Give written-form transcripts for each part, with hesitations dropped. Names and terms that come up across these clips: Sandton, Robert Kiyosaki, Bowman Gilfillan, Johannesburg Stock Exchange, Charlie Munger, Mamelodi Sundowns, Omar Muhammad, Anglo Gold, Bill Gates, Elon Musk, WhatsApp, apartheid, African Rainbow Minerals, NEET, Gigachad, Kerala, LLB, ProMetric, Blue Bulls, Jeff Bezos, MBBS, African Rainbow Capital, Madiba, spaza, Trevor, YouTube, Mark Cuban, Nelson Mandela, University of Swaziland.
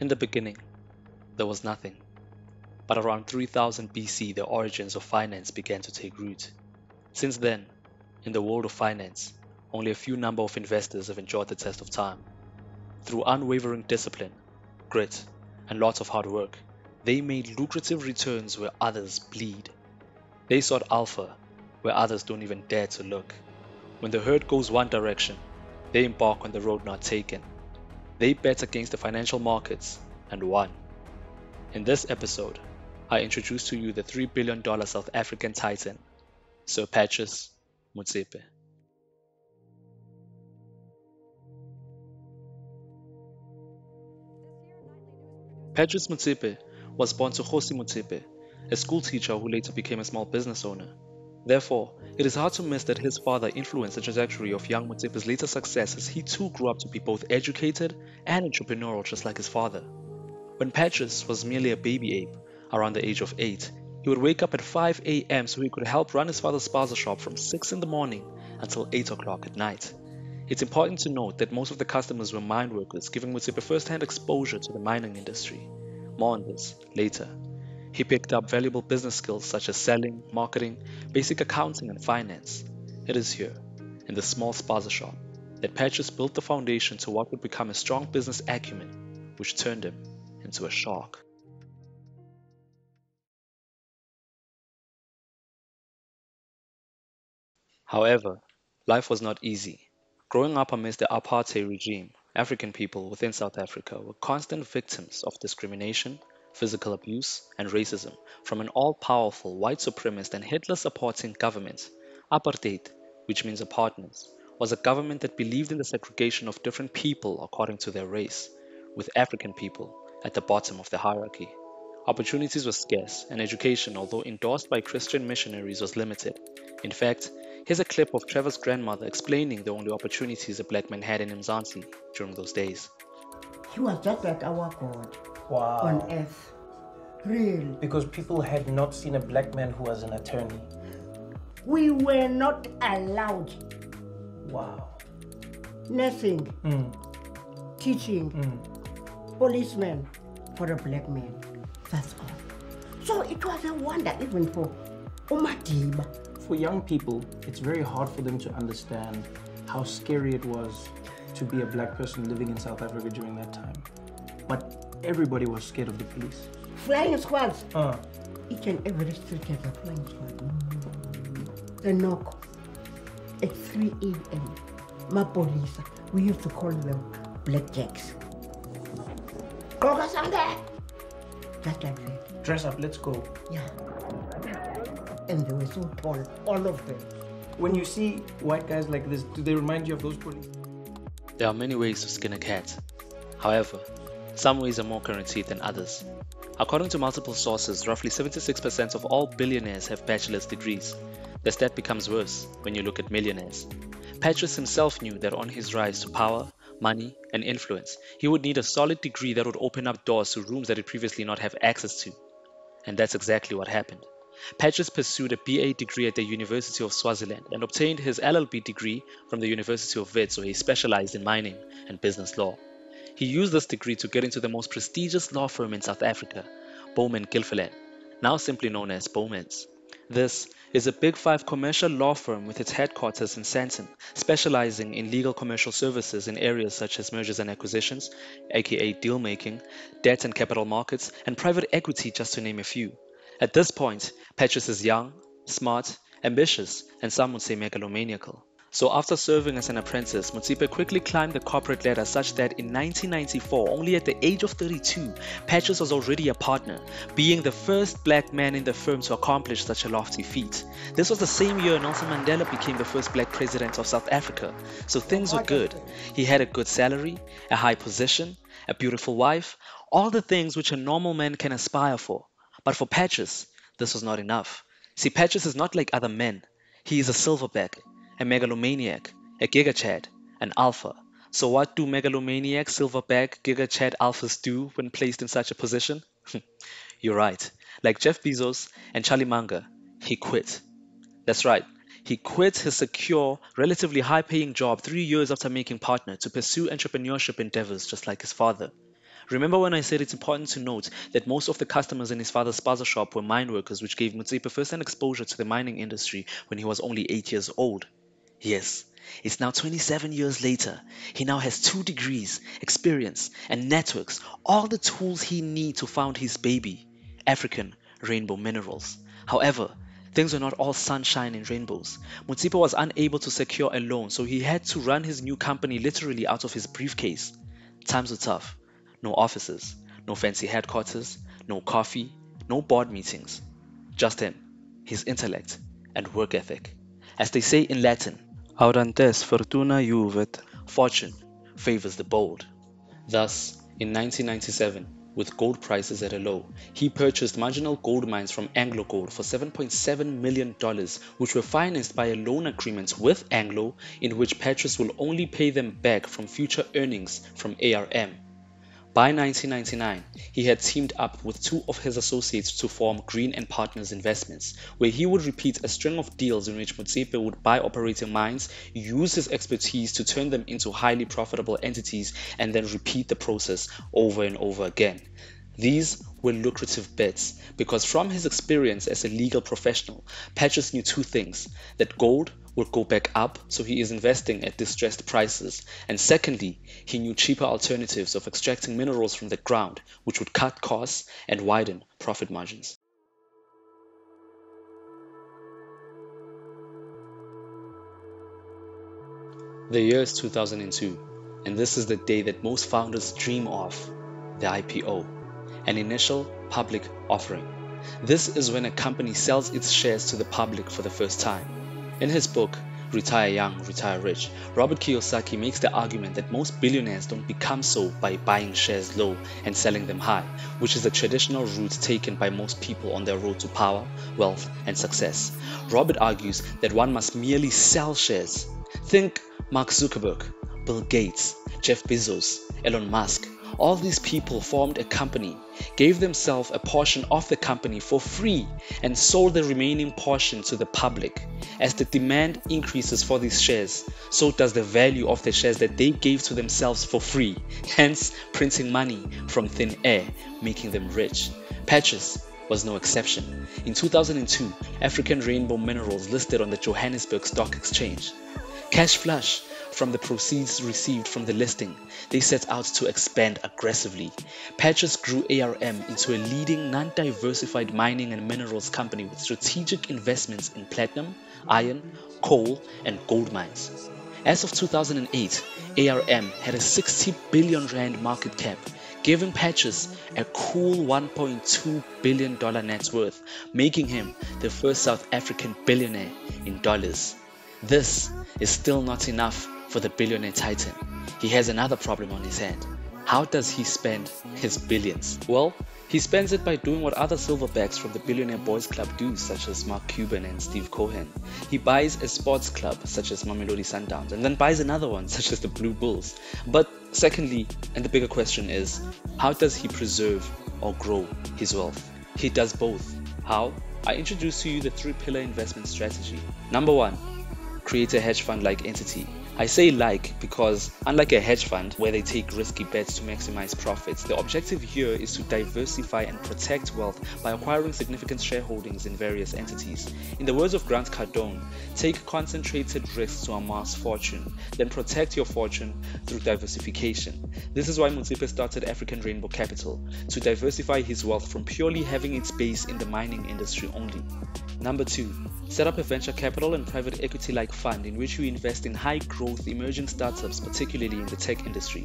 In the beginning, there was nothing. But around 3000 BC, the origins of finance began to take root. Since then, in the world of finance, only a few number of investors have endured the test of time. Through unwavering discipline, grit, and lots of hard work, they made lucrative returns where others bleed. They sought alpha where others don't even dare to look. When the herd goes one direction, they embark on the road not taken. They bet against the financial markets and won. In this episode, I introduce to you the $3 billion South African titan, Sir Patrice Motsepe. Patrice Motsepe was born to Josie Motsepe, a school teacher who later became a small business owner. Therefore, it is hard to miss that his father influenced the trajectory of young Motsepe's later success, as he too grew up to be both educated and entrepreneurial, just like his father. When Patrice was merely a baby ape, around the age of 8, he would wake up at 5 a.m. so he could help run his father's spaza shop from 6 in the morning until 8 o'clock at night. It's important to note that most of the customers were mine workers, giving Motsepe first-hand exposure to the mining industry. More on this later. He picked up valuable business skills such as selling, marketing, basic accounting and finance. It is here, in the small spaza shop, that Patrice built the foundation to what would become a strong business acumen, which turned him into a shark. However, life was not easy. Growing up amidst the apartheid regime, African people within South Africa were constant victims of discrimination, physical abuse, and racism from an all-powerful white supremacist and Hitler-supporting government. Apartheid, which means apartness, was a government that believed in the segregation of different people according to their race, with African people at the bottom of the hierarchy. Opportunities were scarce, and education, although endorsed by Christian missionaries, was limited. In fact, here's a clip of Trevor's grandmother explaining the only opportunities a black man had in Mzansi during those days. He was just like our God on earth. Really. Because people had not seen a black man who was an attorney. We were not allowed. Nursing, teaching, policeman for a black man. That's all. So it was a wonder even for Madiba. For young people, it's very hard for them to understand how scary it was to be a black person living in South Africa during that time. But everybody was scared of the police. Flying squads. Each and every street has a flying squad. The knock at 3 a.m. My police, we used to call them blackjacks. Just like that. Dress up, let's go. Yeah. And they were so tall, all of them. When you see white guys like this, do they remind you of those police? There are many ways to skin a cat. However, some ways are more guaranteed than others. According to multiple sources, roughly 76% of all billionaires have bachelor's degrees. The stat becomes worse when you look at millionaires. Patrice himself knew that on his rise to power, money, and influence, he would need a solid degree that would open up doors to rooms that he'd previously not have access to. And that's exactly what happened. Patrice pursued a BA degree at the University of Swaziland and obtained his LLB degree from the University of Wits, where he specialized in mining and business law. He used this degree to get into the most prestigious law firm in South Africa, Bowman Gilfillan, now simply known as Bowman's. This is a Big Five commercial law firm with its headquarters in Sandton, specializing in legal commercial services in areas such as mergers and acquisitions, aka deal-making, debt and capital markets, and private equity, just to name a few. At this point, Patrice is young, smart, ambitious, and some would say megalomaniacal. So after serving as an apprentice, Motsepe quickly climbed the corporate ladder such that in 1994, only at the age of 32, Patrice was already a partner, being the first black man in the firm to accomplish such a lofty feat. This was the same year Nelson Mandela became the first black president of South Africa, so things were good. He had a good salary, a high position, a beautiful wife, all the things which a normal man can aspire for. But for Patrice, this was not enough. See, Patrice is not like other men. He is a silverback, a megalomaniac, a gigachad, an alpha. So what do megalomaniac, silverback, gigachad alphas do when placed in such a position? You're right. Like Jeff Bezos and Charlie Munger, he quit. That's right. He quit his secure, relatively high-paying job 3 years after making partner to pursue entrepreneurship endeavors just like his father. Remember when I said it's important to note that most of the customers in his father's spaza shop were mine workers, which gave Motsepe first-hand exposure to the mining industry when he was only 8 years old? Yes, it's now 27 years later. He now has 2 degrees, experience, and networks, all the tools he needs to found his baby, African Rainbow Minerals. However, things were not all sunshine and rainbows. Motsepe was unable to secure a loan, so he had to run his new company literally out of his briefcase. Times were tough. No offices, no fancy headquarters, no coffee, no board meetings. Just him, his intellect, and work ethic. As they say in Latin, Audantes fortuna juvet. Fortune favors the bold. Thus, in 1997, with gold prices at a low, he purchased marginal gold mines from Anglo Gold for $7.7 million, which were financed by a loan agreement with Anglo, in which Petrus will only pay them back from future earnings from ARM. By 1999, he had teamed up with 2 of his associates to form Green & Partners Investments, where he would repeat a string of deals in which Motsepe would buy operating mines, use his expertise to turn them into highly profitable entities, and then repeat the process over and over again. These were lucrative bets, because from his experience as a legal professional, Petrus knew 2 things: that gold would go back up, so he is investing at distressed prices, and secondly, he knew cheaper alternatives of extracting minerals from the ground, which would cut costs and widen profit margins. The year is 2002, and this is the day that most founders dream of: the IPO. An initial public offering. This is when a company sells its shares to the public for the first time. In his book, Retire Young, Retire Rich, Robert Kiyosaki makes the argument that most billionaires don't become so by buying shares low and selling them high, which is the traditional route taken by most people on their road to power, wealth, and success. Robert argues that one must merely sell shares. Think Mark Zuckerberg, Bill Gates, Jeff Bezos, Elon Musk. All these people formed a company, gave themselves a portion of the company for free, and sold the remaining portion to the public. As the demand increases for these shares, so does the value of the shares that they gave to themselves for free, hence printing money from thin air, making them rich. Petrus was no exception. In 2002, African Rainbow Minerals listed on the Johannesburg Stock Exchange. Cash flush from the proceeds received from the listing, they set out to expand aggressively. Petrus grew ARM into a leading non-diversified mining and minerals company with strategic investments in platinum, iron, coal, and gold mines. As of 2008, ARM had a 60 billion rand market cap, giving Petrus a cool $1.2 billion net worth, making him the first South African billionaire in dollars. This is still not enough for the billionaire titan. He has another problem on his hand. How does he spend his billions? Well, he spends it by doing what other silverbacks from the Billionaire Boys Club do, such as Mark Cuban and Steve Cohen. He buys a sports club, such as Mamelodi Sundowns, and then buys another one, such as the Blue Bulls. But secondly, and the bigger question is, how does he preserve or grow his wealth? He does both. How? I introduce to you the 3-pillar investment strategy. Number 1, create a hedge fund-like entity. I say like because, unlike a hedge fund where they take risky bets to maximize profits, the objective here is to diversify and protect wealth by acquiring significant shareholdings in various entities. In the words of Grant Cardone, take concentrated risks to amass fortune, then protect your fortune through diversification. This is why Motsepe started African Rainbow Capital, to diversify his wealth from purely having its base in the mining industry only. Number 2, set up a venture capital and private equity-like fund in which you invest in high-growth emerging startups, particularly in the tech industry.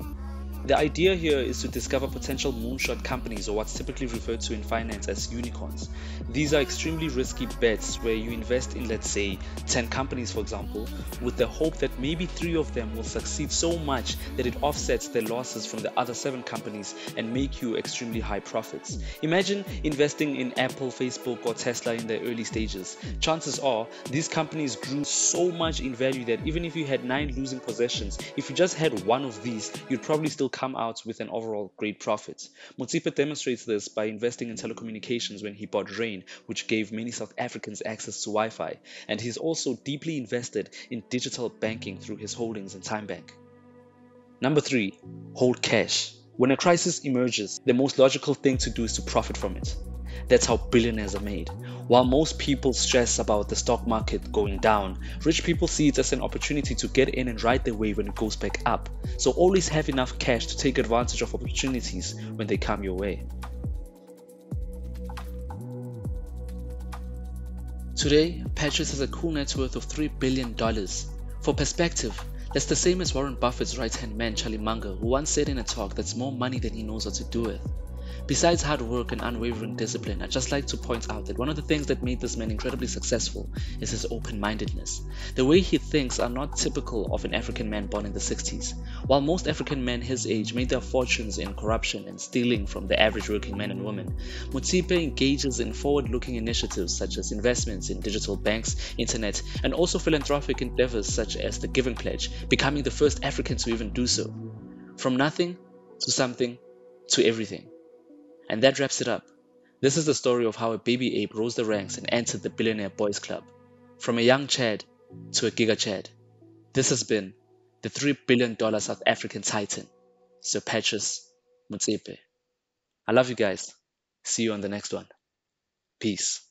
The idea here is to discover potential moonshot companies, or what's typically referred to in finance as unicorns. These are extremely risky bets where you invest in, let's say, 10 companies, for example, with the hope that maybe 3 of them will succeed so much that it offsets the losses from the other 7 companies and make you extremely high profits. Imagine investing in Apple, Facebook, or Tesla in the early stages. Chances are these companies grew so much in value that even if you had 9 losing possessions, if you just had one of these, you'd probably still come out with an overall great profit. Motsepe demonstrates this by investing in telecommunications when he bought Rain, which gave many South Africans access to Wi-Fi, and he's also deeply invested in digital banking through his holdings in Tyme Bank. Number 3, hold cash. When a crisis emerges, the most logical thing to do is to profit from it. That's how billionaires are made. While most people stress about the stock market going down, rich people see it as an opportunity to get in and ride their wave when it goes back up. So always have enough cash to take advantage of opportunities when they come your way. Today, Patrice has a cool net worth of $3 billion. For perspective, that's the same as Warren Buffett's right-hand man Charlie Munger, who once said in a talk that's more money than he knows what to do with. Besides hard work and unwavering discipline, I'd just like to point out that one of the things that made this man incredibly successful is his open-mindedness. The way he thinks are not typical of an African man born in the 60s. While most African men his age made their fortunes in corruption and stealing from the average working man and woman, Motsepe engages in forward-looking initiatives such as investments in digital banks, internet, and also philanthropic endeavors such as the Giving Pledge, becoming the first African to even do so. From nothing, to something, to everything. And that wraps it up. This is the story of how a baby ape rose the ranks and entered the Billionaire Boys Club. From a young Chad to a Giga Chad. This has been the $3 billion South African Titan, Sir Patrice Motsepe. I love you guys. See you on the next one. Peace.